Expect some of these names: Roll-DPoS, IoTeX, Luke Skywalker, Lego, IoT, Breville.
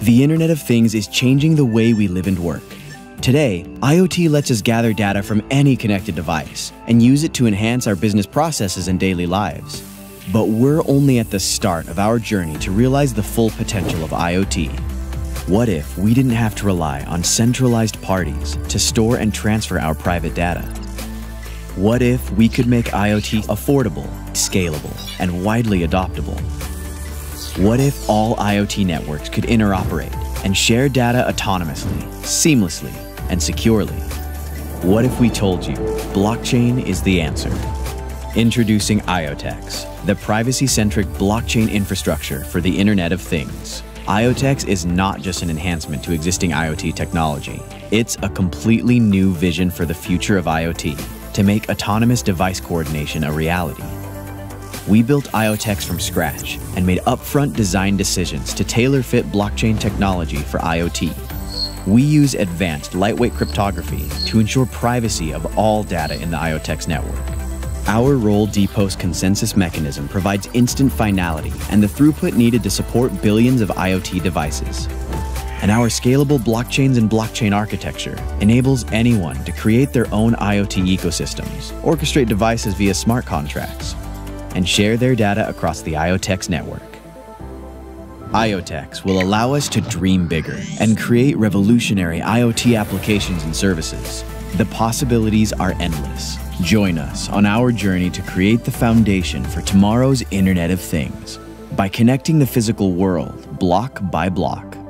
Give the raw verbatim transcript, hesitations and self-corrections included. The Internet of Things is changing the way we live and work. Today, IoT lets us gather data from any connected device and use it to enhance our business processes and daily lives. But we're only at the start of our journey to realize the full potential of IoT. What if we didn't have to rely on centralized parties to store and transfer our private data? What if we could make IoT affordable, scalable, and widely adoptable? What if all IoT networks could interoperate and share data autonomously, seamlessly, and securely? What if we told you blockchain is the answer? Introducing IoTeX, the privacy-centric blockchain infrastructure for the Internet of Things. IoTeX is not just an enhancement to existing IoT technology. It's a completely new vision for the future of IoT to make autonomous device coordination a reality. We built IoTeX from scratch and made upfront design decisions to tailor-fit blockchain technology for IoT. We use advanced lightweight cryptography to ensure privacy of all data in the IoTeX network. Our Roll-DPoS consensus mechanism provides instant finality and the throughput needed to support billions of IoT devices. And our scalable blockchains and blockchain architecture enables anyone to create their own IoT ecosystems, orchestrate devices via smart contracts, and share their data across the IoTeX network. IoTeX will allow us to dream bigger and create revolutionary IoT applications and services. The possibilities are endless. Join us on our journey to create the foundation for tomorrow's Internet of Things by connecting the physical world block by block.